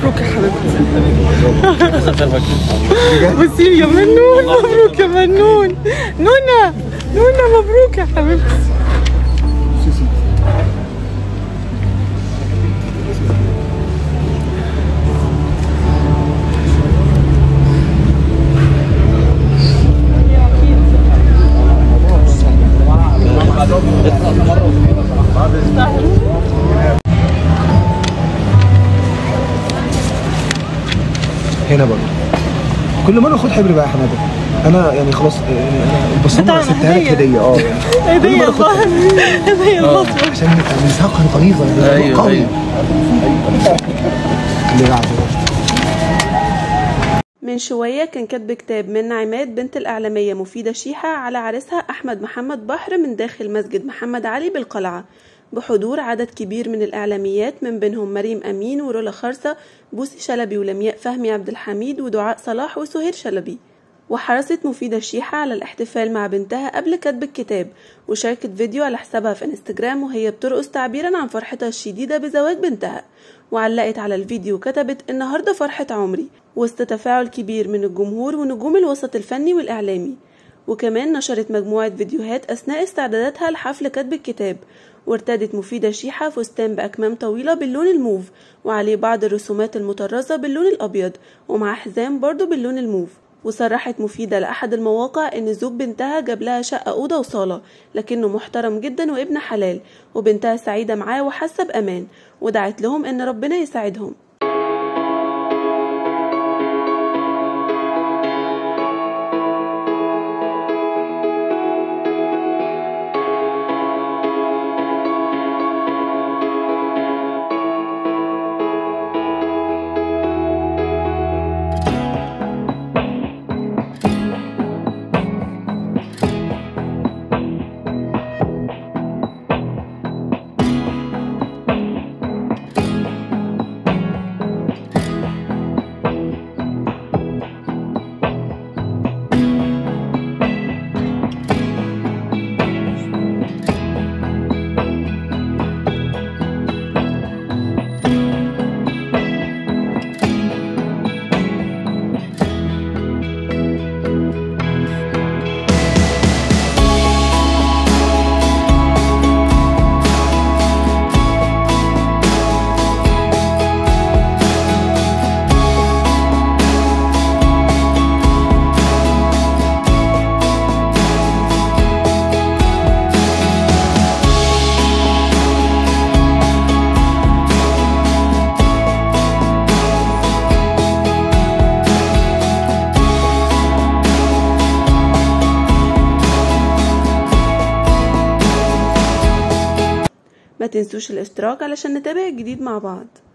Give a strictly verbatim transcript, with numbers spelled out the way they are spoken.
مبروك يا حبيبتي. بصي يا منون، مبروك يا منون. نونا نونا مبروك يا حبيبتي. هنا برضه كل مره خد حبر بقى يا حماده. انا يعني خلاص البصمه سبتها لك هديه. اه هديه الله، هديه الله عشان نساقها طريفه. ايوه ايوه من شويه كان كاتب كتاب منة عماد بنت الاعلاميه مفيده شيحه على عريسها احمد محمد بحر من داخل مسجد محمد علي بالقلعه، بحضور عدد كبير من الإعلاميات من بينهم مريم أمين ورولا خرصة، بوسي شلبي ولمياء فهمي عبد الحميد ودعاء صلاح وسهير شلبي. وحرصت مفيدة شيحة على الاحتفال مع بنتها قبل كتب الكتاب، وشاركت فيديو على حسابها في انستجرام وهي بترقص تعبيرا عن فرحتها الشديدة بزواج بنتها، وعلقت على الفيديو وكتبت النهاردة فرحة عمري، وسط تفاعل كبير من الجمهور ونجوم الوسط الفني والإعلامي. وكمان نشرت مجموعة فيديوهات أثناء استعداداتها لحفل كتب الكتاب، وارتدت مفيدة شيحة فستان بأكمام طويلة باللون الموف وعليه بعض الرسومات المطرزة باللون الأبيض ومع حزام برضو باللون الموف. وصرحت مفيدة لأحد المواقع إن زوج بنتها جاب لها شقة أوضة وصالة، لكنه محترم جدا وابن حلال وبنتها سعيدة معاه وحاسة بأمان، ودعت لهم إن ربنا يساعدهم. ما تنسوش الاشتراك علشان نتابع الجديد مع بعض.